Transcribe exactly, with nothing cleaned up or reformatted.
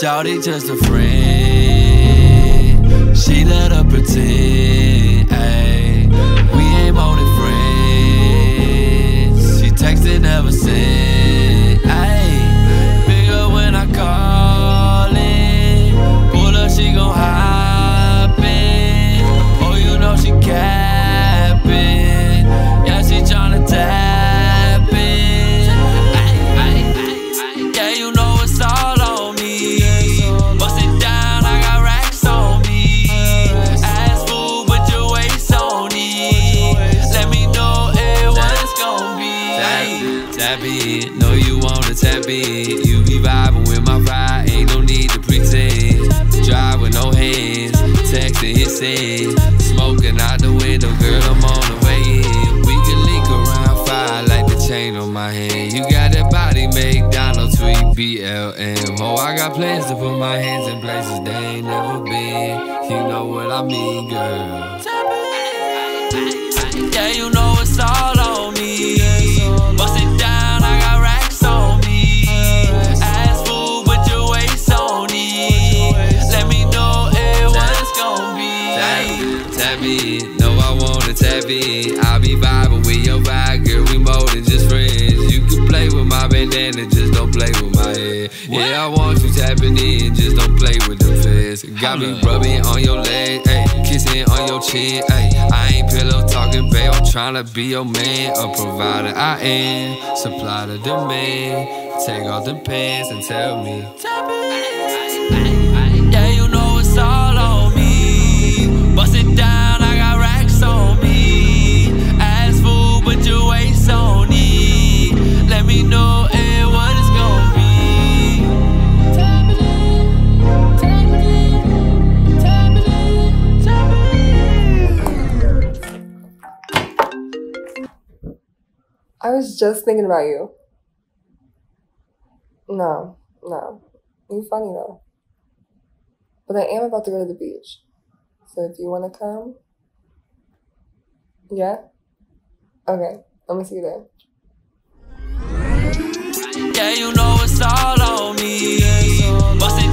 Shawty just a friend, she let her pretend, ayy. We ain't more than friends, she texted never said, ayy. Big up when I call it, pull up she gon' hop in. Oh, you know she capping, yeah she tryna tap. Know you wanna tap in. You be vibing with my vibe, ain't no need to pretend. Drive with no hands, texting his end, smoking out the window, girl, I'm on the way in. We can link around five like the chain on my hand. You got that body, McDonald's, sweet B L M. Oh, I got plans to put my hands in places they ain't never been. You know what I mean, girl. Yeah, you know it's all on me. Bust it down. No, I wanna tap in. I be vibing with your vibe, girl. We more than just friends. You can play with my bandana, just don't play with my head. Yeah, I want you tapping in, just don't play with them feds. Got me rubbing on your leg, ayy, kissing on your chin, ayy. I ain't pillow talking, babe. I'm tryna be your man, a provider I am, supply the demand. Take off the pants and tell me. Yeah, you know it's all on me. Bust it down. On me, ask food, but your waist on me. Let me know and what it's gonna be. Tap it in, tap it in, tap it in, tap it in. I was just thinking about you. No, no, you funny though. But I am about to go to the beach, so if you wanna come. Yeah? Okay, let me see you there. Yeah, you know it's all on me.